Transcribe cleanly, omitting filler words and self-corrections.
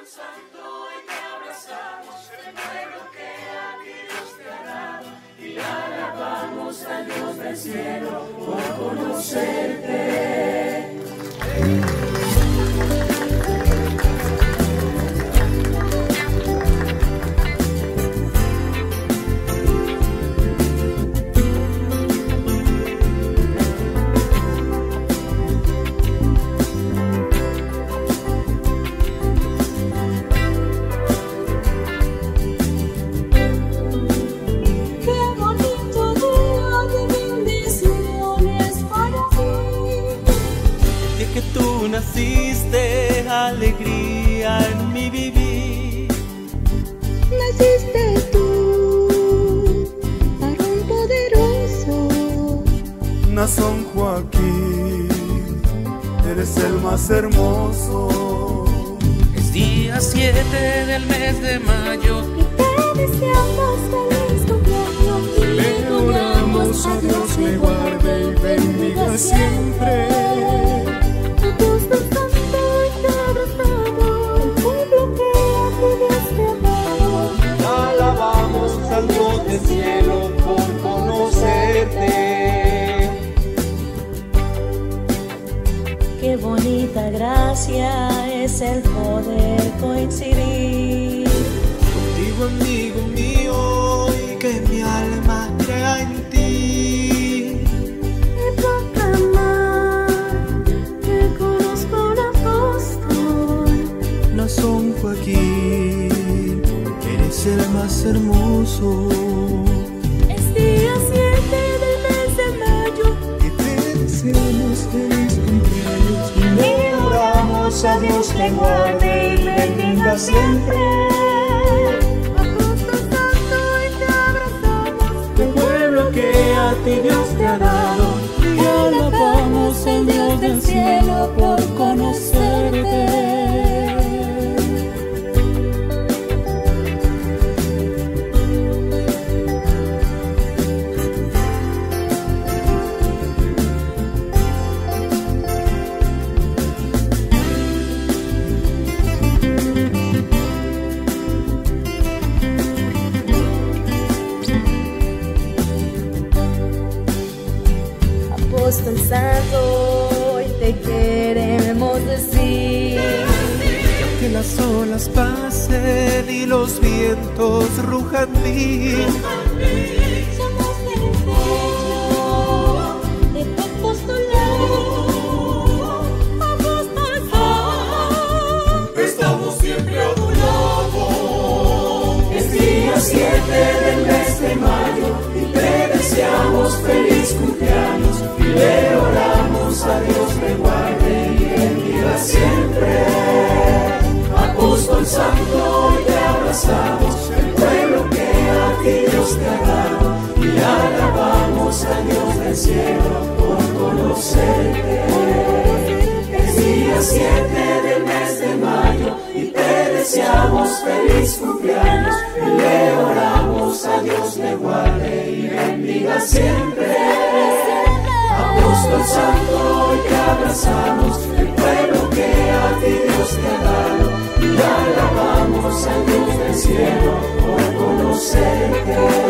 Espíritu Santo, y te abrazamos, el pueblo que a ti Dios te ha dado, y alabamos al Dios del cielo por conocerte. Naciste alegría en mi vivir. Naciste tú, varón poderoso. Naasón Joaquín, eres el más hermoso. Es día 7 del mes de mayo. Y te deseamos feliz cumpleaños. Le oramos a Dios me guarde y bendiga siempre. Del cielo por conocerte. Qué bonita gracia es el poder coincidir contigo, amigo mío, y que mi alma crea en ti. Y proclamar que conozco a un apóstol, Naasón Joaquín, eres el más hermoso. Es día 7 del mes de mayo. Y te deseamos feliz cumpleaños. Y oramos a Dios te guarde y bendiga siempre. A Cristo Santo y te abrazamos. El pueblo que a ti Dios te ha dado. Y alabamos al Dios del cielo por conocerte. Apóstol Santo, hoy te queremos decir que las olas pasen y los vientos rujan mí. Somos el pueblo de tu apostolado, Apóstol Santo, estamos siempre a tu lado. Es día 7 del mes de mayo y te deseamos feliz cumpleaños. Le oramos a Dios me guarde y bendiga siempre. Apóstol Santo, hoy te abrazamos, el pueblo que a ti Dios te ha dado, y alabamos a Dios del cielo por conocerte. Es día 7 del mes de mayo y te deseamos feliz cumpleaños. Le oramos a Dios me guarde y bendiga siempre. Apóstol Santo, hoy te abrazamos, el pueblo que a ti Dios te ha dado, y alabamos al Dios del cielo por conocerte.